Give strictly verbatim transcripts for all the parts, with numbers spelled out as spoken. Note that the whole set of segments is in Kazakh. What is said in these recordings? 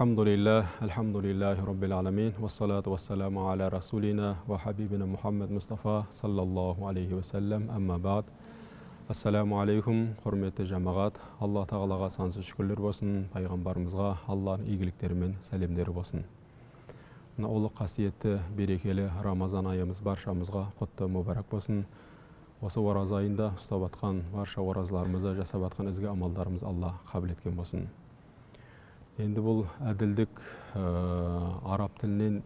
Elhamdülillah, elhamdülillahi rabbil alemin, ve salatu ve selamu ala rasulina ve habibina Muhammed Mustafa sallallahu aleyhi ve sellem, amma ba'd. Assalamu aleykum, hürmetli cemaat. Allah Taala'ga sansız şükürler olsun, Peygamberimizga Allah'ın iyiliklerimin selamları olsun. Ulug' qasiyatli, berekeli Ramazan ayımız barşamızga qutlu mübarek olsun. Osu varaz ayında ustab atkan, barşa varazlarımıza jasab atkan izgi amallarımız Allah kabul etken olsun. Endi bul adildik e, arab tilinden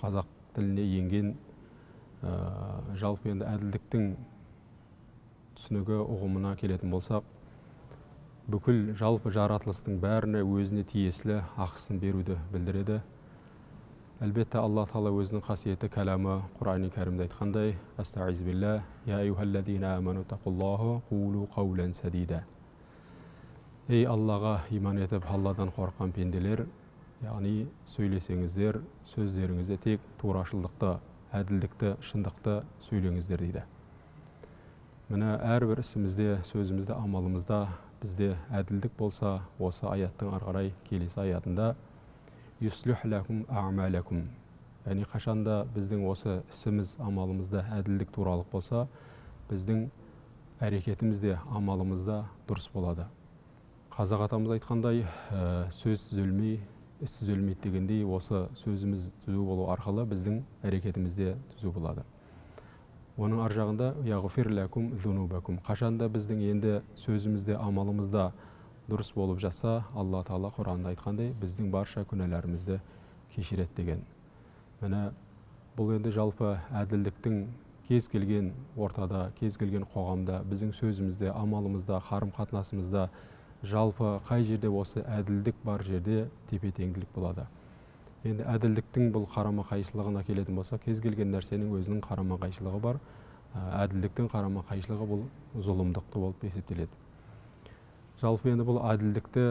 kazak tiline yengen e, jalpı endi adilliktin түсінігі ұғымына келетін болсақ, бүкіл жалпы жаратылыстың бәріне өзіне тиесілі ақысын беруді білдіреді. Әлбетте Алла Тағала өзінің қасиетті кәламы Құр'ан-ы Кәрімде айтқандай: "Астағиз билла, я айюхаллазина аману тақуллаху қулу қаулан садида." Ей Аллаға иман етіп, Алладан қорқан пенделер, яғни сөйлесеңіздер, сөздеріңізде тек турашылдықты, әділдікті, шындықты сөйлеңіздер дейді. Мына әрбір ісімізде, сөзімізде, амалымызда бізде әділдік болса, осы аяттың арғарай келесі аятында «Юслюх ләкум а'малакум», яғни қашанда біздің осы ісіміз, амалымызда әділдік туралық болса, біздің әрекетімізде, амалымызда дұрыс болады. Қазақ атамыз айтқандай, сөз түзелмей, іс түзелмейді дегендей, осы сөзіміз түзу болу арқылы біздің әрекетімізде түзу болады. Оның аржағында «Яғфир ләкум зунубакум». Қашанда біздің енді сөзімізде, амалымызда дұрыс болып жатса, Алла Тағала Құранда айтқандай, біздің барша күнәләрімізді кешіреді деген. Міне, бұл енді жалпы әділдіктің кез келген ортада, кез келген қоғамда, біздің сөзімізде, амалымызда, қарым-қатынасымызда жалпы қай жерде осы әділдік бар жерде тепе-теңділік болады. Енді әділдіктің бұл қарама-қайшылығына келетін болса, кез келген нәрсенің өзінің қарама-қайшылығы бар. Әділдіктің қарама-қайшылығы бұл зұлымдықты болып есептеледі. Жалпы енді бұл әділдікті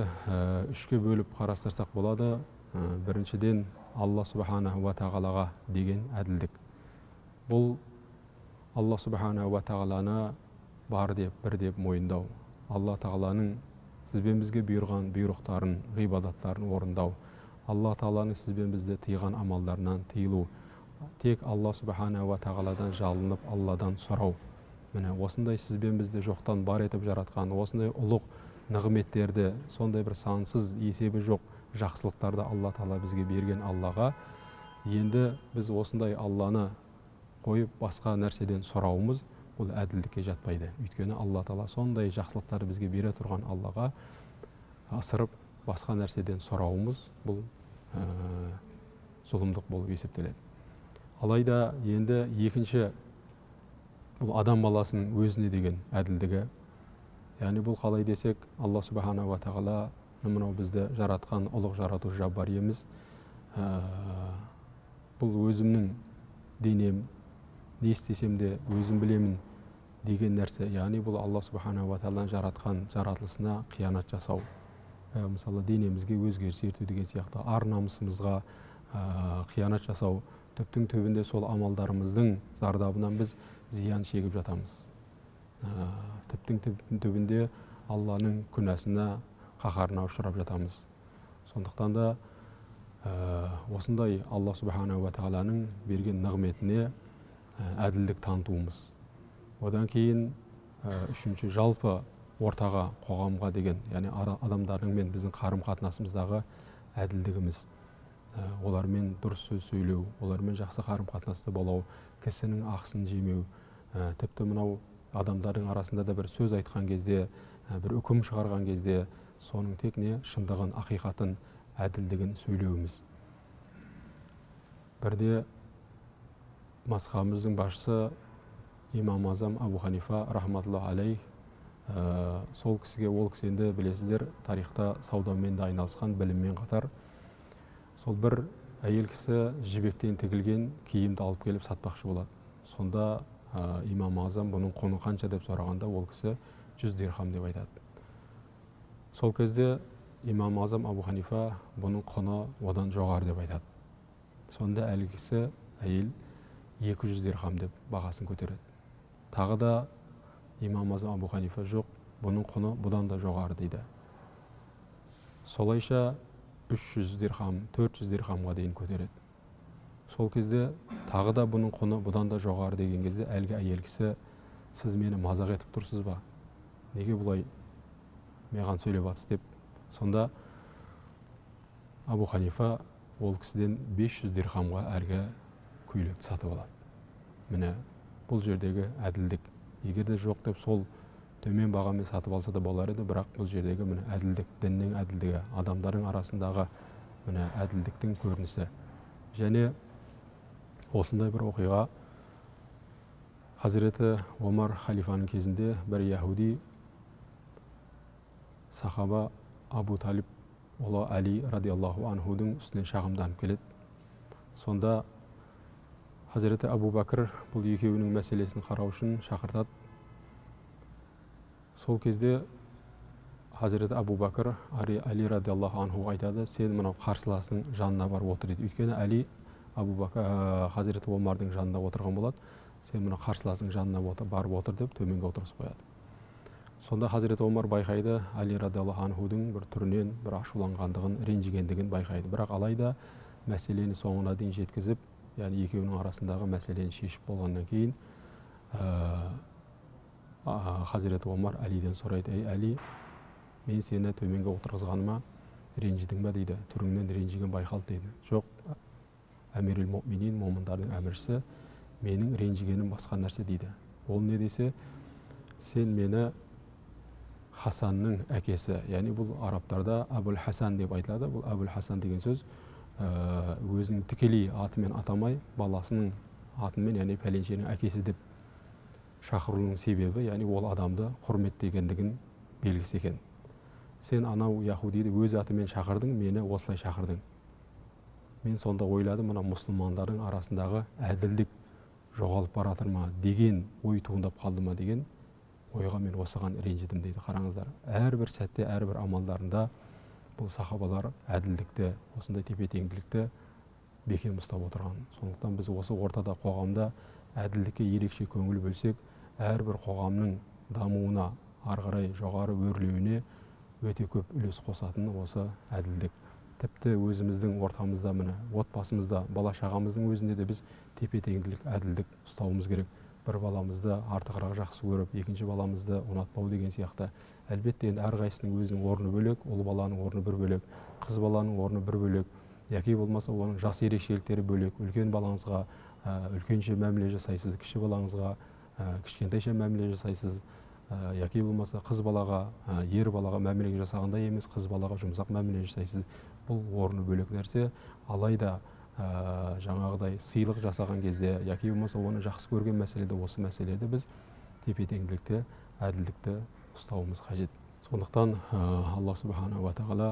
үшке бөліп қарастырсақ болады. Біріншіден Алла Субханаху ва Тағалаға деген әділдік. Бұл Алла Субханаху ва Тағаланы бар деп, бір деп мойындау. Алла Тағаланың сізбенбізге бұйырған бұйрықтарын, ғибадаттарын орындау. Allah Taala'nın sizben bizde tıyğan amallarından tıyılu, tek Allah Subhanahu ve Taala'dan jalınıp Allah'dan sorau. Mine osınday sizben bizde joqtan bar etip jaratqan, osınday uluq nığmetlerdi, sonday bir sansız esebi joq jaxsılıqtardı Allah Taala bizge bergen Allah'a. Endi biz osınday Allah'nı qoyıp başqa närsäden sorauımız bul ädillikke jatpaydı. Ötkeni Allah Taala sonday jaxsılıqtardı bizge bere turğan Allah'a asırıp басқа нәрседен сұрауымыз бұл зұлымдық болып есептеледі. Алайда енді екінші бұл адам баласының өзіне деген әділдігі. Яғни бұл қалай десек, Алла Субхана ва Тағала мынау бізді жаратқан ұлық жарату жаббар еміз. Бұл өзімнің денем, не істесем де өзім білемін деген нәрсе. Яғни бұл Алла Субхана ва Тағаланың жаратқан жаратылысына қиянат жасау. Мысалы, денемізге өзгеріс ерту деген сияқты, ар намысымызға қиянат жасау, түптің төбінде сол амалдарымыздың зардабынан біз зиян шегіп жатамыз. Түптің төбінде Алланың күнәсіне, қаһарына ұшырап жатамыз. Сондықтан да осындай Алла Субхана ва Тағаланың берген нығметіне әділдік танытуымыз. Одан кейін үшінші жалпы ортаға, қоғамға деген, яғни адамдардың мен біздің қарым-қатынасымыздағы әділдігіміз. Олармен дұрыс сөз сөйлеу, олармен жақсы қарым-қатынасты болау, кісінің ақысын жемеу, тіпті мынау адамдардың арасында да бір сөз айтқан кезде, бір үкім шығарған кезде, соның тек не шындығын, ақиқатын, әділдігін сөйлеуіміз. Бірде мазхабымыздың басшысы имам азам Абу Ханифа рахматуллахи алейх, сол кісіге, ол кісі енді білесіздер, тарихта саудамен де айналысқан, біліммен қатар. Сол бір әйел кісі жібектен тігілген киімді алып келіп сатпақшы болады. Сонда имам азам бұның құны қанша деп сұрағанда, ол кісі жүз дирхам деп айтады. Сол кезде имам азам Абу Ханифа бұның құны одан жоғары деп айтады. Сонда әлгі кісі әйел екі жүз дирхам деп бағасын көтереді. Тағы да имам азам Абу Ханифа, жоқ, бұның құны бұдан да жоғары дейді. Солайша үч жүз дирхам төрт жүз дирхамга дейін көтереді. Сол кезде тағы да бұның құны бұдан да жоғары деген кезде әлгі әйел кісі сіз мені мазақ етіп тұрсыз ба? Неге бұлай маған сөйлеп атсыз деп. Сонда Абу Ханифа ол кісіден беш жүз дирхамға әргі көйлекті сатып алады. Міне бұл жердегі әділдік. Егер де жоқ деп сол төмен бағамен сатып алса да болар еді, бірақ бұл жердегі міне әділдік, діннің әділдігі, адамдардың арасындағы міне әділдіктің көрінісі. Және осындай бір оқиға Хазіреті Омар халифаның кезінде бір яһуди сахаба Абу Талиб олы Әли радиаллаху анхудың үстінен шағымданып келеді. Сонда Хазіреті Абу Бәкір бұл екеуінің мәселесін қарау үшін шақыртады. Сол кезде Хазіреті Абу Бәкір Әли радиаллаху анху айтады, сен мынау қарсыласың жанына барып отыр дейді. Өйткені Әли Хазіреті Омардың жанында отырған болады. Сен мынау қарсыласың жанына барып отыр деп төменге отырғызып қояды. Сонда Хазіреті Омар байқайды, Әли радиаллаху анхудың бір түрінен бір ашуланғандығын, ренжігендігін байқайды. Бірақ алайда мәселені соңына дейін жеткізіп, яғни екеуінің арасындағы мәселені шешіп болғаннан кейін Хазіреті Омар Әлиден сұрайды, «Әй, Әли, мен сені төменге отырғызғаныма ренжідің бе?» дейді, «түріңнен ренжіген байқалды» дейді. «Жоқ, әмирул муъминин, момындардың әміршісі, менің ренжігенім басқа нәрсе» дейді. Ол не десе, «Сен мені Хасанның әкесі», яғни бұл арабтарда Әбул Хасан деп айтылады. Бұл Әбул Хасан деген сөз өзінің тікелей атымен атамай, баласының атымен, яғни пәленшенің әкесі деп шақырылуының себебі, яғни ол адамды құрметтегендігін белгісі екен. Сен анау яһудиді өз атымен шақырдың, мені осылай шақырдың. Мен сонда ойладым, мына мұсылмандардың арасындағы әділдік жоғалып баратыр ма деген ой туындап қалды ма деген ойға мен осыған ренжідім дейді. Қараңыздар, әрбір сәтте, әрбір амалдарында бұл сахабалар әділдікті, осындай тепе-теңділікті бекем ұстап отырған. Сондықтан біз осы ортада қоғамда әділдікке ерекше көңіл бөлсек, әрбір қоғамның дамуына, арғырай жоғары өрлеуіне өте көп үлес қосатыны осы әділдік. Тіпті өзіміздің ортамызда, міне, отбасымызда, бала шағамыздың өзінде де біз тепе-теңділік, әділдік ұстауымыз керек. Бір баламызды артығырақ жақсы көріп, екінші баламызды ұнатпау деген сияқты. Әлбетте, әрқайсының өзінің орны бөлек, ұл баланың орны бір бөлек, қыз баланың орны бір бөлек, яки болмаса оның жас ерекшеліктері бөлек. Үлкен балаңызға үлкенше мәміле жасайсыз, кіші балаңызға кішкентайша мәміле жасайсыз, яки болмаса қыз балаға, ер балаға мәміле жасағанда емес, қыз балаға жұмсақ мәміле жасайсыз. Бұл орны бөлек нәрсе. Алайда жаңағыдай сыйлық жасаған кезде, яки болмаса оны жақсы көрген мәселеде, осы мәселеде біз тепе-теңділікті, әділдікті ұстауымыз қажет. Сондықтан Алла субханаху ва тағала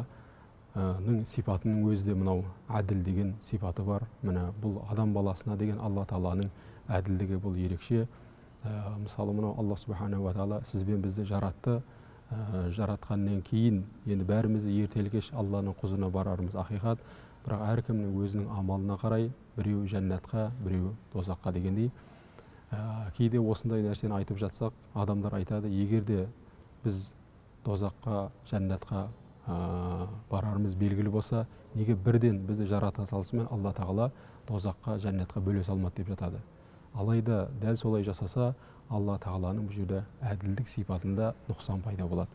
ның сипатының өзі де мынау әділ деген сипаты бар. Міне бұл адам баласына деген Алла Тағаланың әділдігі, бұл ерекше. Мысалы мынау Алла субханаху ва тағала сізбен бізді жаратты, жаратқаннан кейін енді бәріміз ертелі-кеш Алланың құзына барарымыз ақиқат. Бірақ әркімнің өзінің амалына қарай, біреу жәннатқа, біреу тозаққа дегендей. Кейде осындай нәрсені айтып жатсақ, адамдар айтады, егер де біз тозаққа, жәннатқа барарымыз белгілі болса, неге бірден бізді жарата салысымен Алла Тағала тозаққа, жәннатқа бөле салмады деп жатады. Алайда дәл солай жасаса, Алла Тағаланың бұл жерде әділдік сипатында нұқсан пайда болады.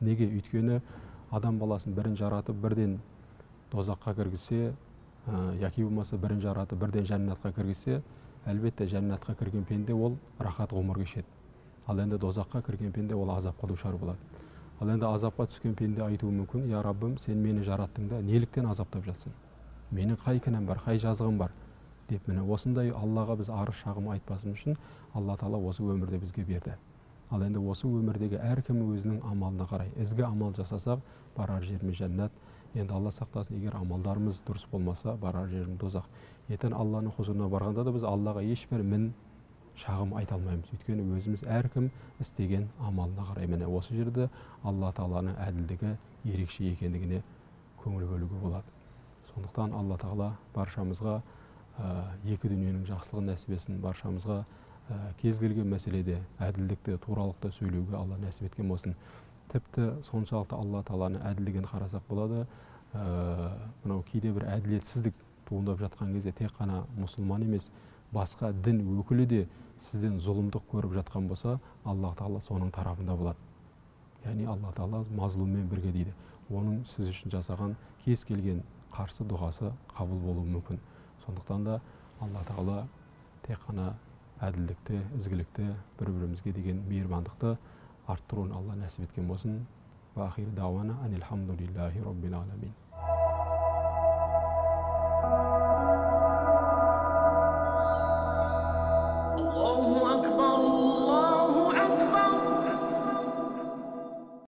Неге? Өйткені адам баласын бірін жаратып, бірден тозаққа кіргізсе, яки болмаса бірін жаратып, бірден жәннатқа кіргізсе, әлбетте жәннатқа кірген пенде ол рахат ғұмыр кешеді. Ал енді тозаққа кірген пенде ол азапқа душар болады. Ал енді азапқа түскен пенде айтуы мүмкін, «Я Раббым, сен мені жараттың да, неліктен азаптап жатсың? Менің қай кінәм бар, қай жазығым бар?» деп, міне осындай Аллаға біз арыз шағым айтпасымыз үшін Алла Тағала осы өмірде бізге берді. Ал енді осы өмірдегі әркім өзінің амалына қарай, ізгі амал жасасақ, барар жеріміз жәннат. Енді Алла сақтасын, егер амалдарымыз дұрыс болмаса, барар жеріміз тозақ. Ертең Алланың хұзырына барғанда да біз Аллаға ешбір мін шағым айта алмаймыз. Өйткені өзіміз әркім істеген амалына қарай. Міне осы жерде Алла Тағаланың әділдігі ерекше екендігіне көңіл бөлуге болады. Сондықтан Алла Тағала баршамызға екі дүниенің жақсылығын нәсіп етсін, баршамызға кез келген мәселеде әділдікті, туралықты сөйлеуге Алла нәсіп еткен болсын. Тіпті соншалықты Алла Тағаланың әділдігін қарасақ болады. мынау кейде бир адилетсиздик туундап жаткан кезде тек гана мусулман эмес, башка дин өкүлү де сизден зулумдук көрүп жаткан болсо, Аллах Таала сонун тарабында болот. Яни Аллах Таала мазлум менен бирге дейди. Onun siz için жасаған кез келген қарсы дұғасы қабыл болуы мүмкін. Сондықтан да Алла Тағала тек қана әділдікті, ізгілікті, бір-бірімізге деген мейірбандықты арттыруын Алла нәсіп еткен болсын. Ва ахир дауана анилхамдулиллахи роббил аламин.